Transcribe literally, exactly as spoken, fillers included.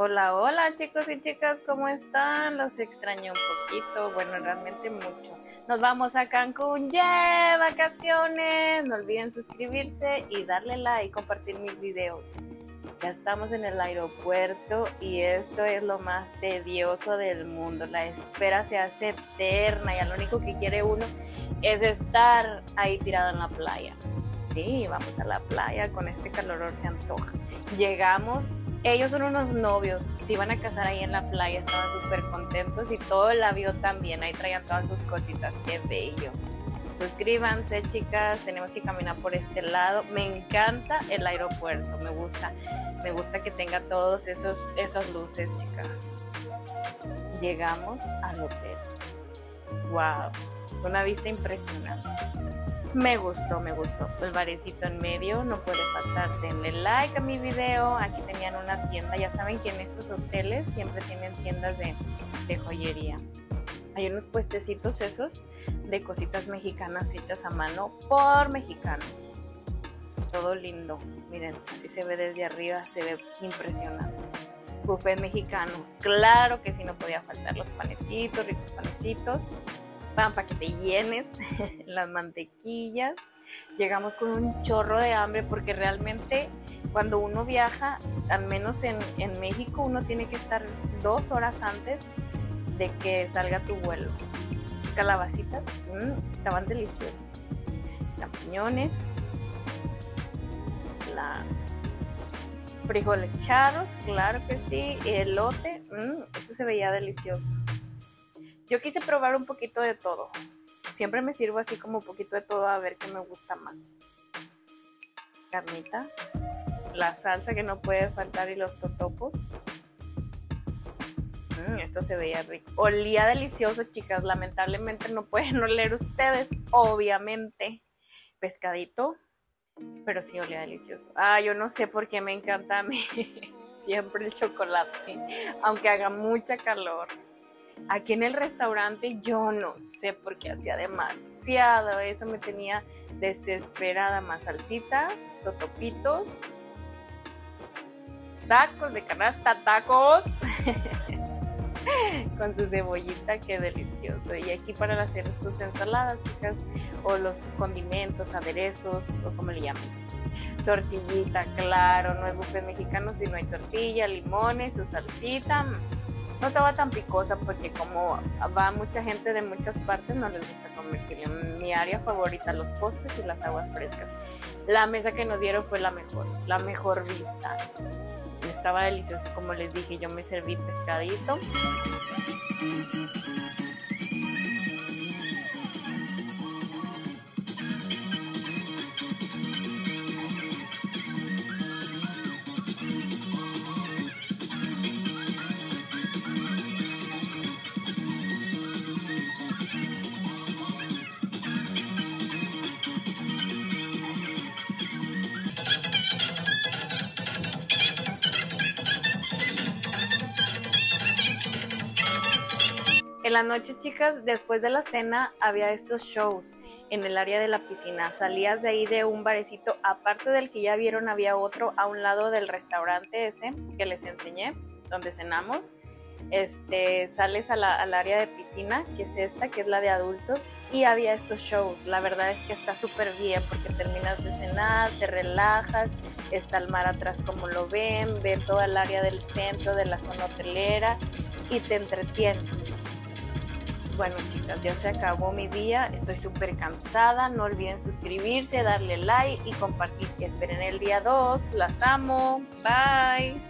Hola, hola chicos y chicas, ¿cómo están? Los extraño un poquito, bueno, realmente mucho. Nos vamos a Cancún, ¡yeah! ¡Vacaciones! No olviden suscribirse y darle like y compartir mis videos. Ya estamos en el aeropuerto y esto es lo más tedioso del mundo. La espera se hace eterna y lo único que quiere uno es estar ahí tirado en la playa. Sí, vamos a la playa, con este calorón se antoja. Llegamos. Ellos son unos novios, se iban a casar ahí en la playa, estaban súper contentos y todo el avión también, ahí traían todas sus cositas, qué bello. Suscríbanse chicas, tenemos que caminar por este lado, me encanta el aeropuerto, me gusta, me gusta que tenga todos esos, esas luces chicas. Llegamos al hotel, wow, una vista impresionante. Me gustó, me gustó. El barecito en medio, no puede faltar. Denle like a mi video. Aquí tenían una tienda. Ya saben que en estos hoteles siempre tienen tiendas de, de joyería. Hay unos puestecitos esos de cositas mexicanas hechas a mano por mexicanos. Todo lindo. Miren, así se ve desde arriba. Se ve impresionante. Buffet mexicano. Claro que sí, no podía faltar los panecitos, ricos panecitos. Van para que te llenes las mantequillas. Llegamos con un chorro de hambre porque realmente cuando uno viaja, al menos en, en México, uno tiene que estar dos horas antes de que salga tu vuelo. Calabacitas, mmm, estaban deliciosos. Champiñones, la... frijoles charros, claro que sí, elote, mmm, eso se veía delicioso. Yo quise probar un poquito de todo. Siempre me sirvo así como un poquito de todo a ver qué me gusta más. Carnita. La salsa que no puede faltar y los totopos. Mm, esto se veía rico. Olía delicioso, chicas. Lamentablemente no pueden oler ustedes, obviamente. Pescadito. Pero sí olía delicioso. Ah, yo no sé por qué me encanta a mí siempre el chocolate. Aunque haga mucha calor. Aquí en el restaurante yo no sé por qué hacía demasiado, eso me tenía desesperada. Más salsita, totopitos, tacos de canasta, tacos con su cebollita, qué delicioso. Y aquí para hacer sus ensaladas, chicas, o los condimentos, aderezos, o como le llaman. Tortillita, claro, no es buffet mexicano si no hay tortilla, limones, su salsita. No estaba tan picosa porque como va mucha gente de muchas partes no les gusta comer chile. Mi área favorita, los postres y las aguas frescas. La mesa que nos dieron fue la mejor, la mejor vista. Estaba delicioso, como les dije, yo me serví pescadito. En la noche, chicas, después de la cena había estos shows en el área de la piscina. Salías de ahí de un barecito, aparte del que ya vieron, había otro a un lado del restaurante ese que les enseñé, donde cenamos. Este, sales a la, al área de piscina, que es esta, que es la de adultos, y había estos shows. La verdad es que está súper bien porque terminas de cenar, te relajas, está el mar atrás como lo ven, ven toda el área del centro, de la zona hotelera y te entretienes. Bueno chicas, ya se acabó mi día, estoy súper cansada, no olviden suscribirse, darle like y compartir. Esperen el día dos, las amo, bye.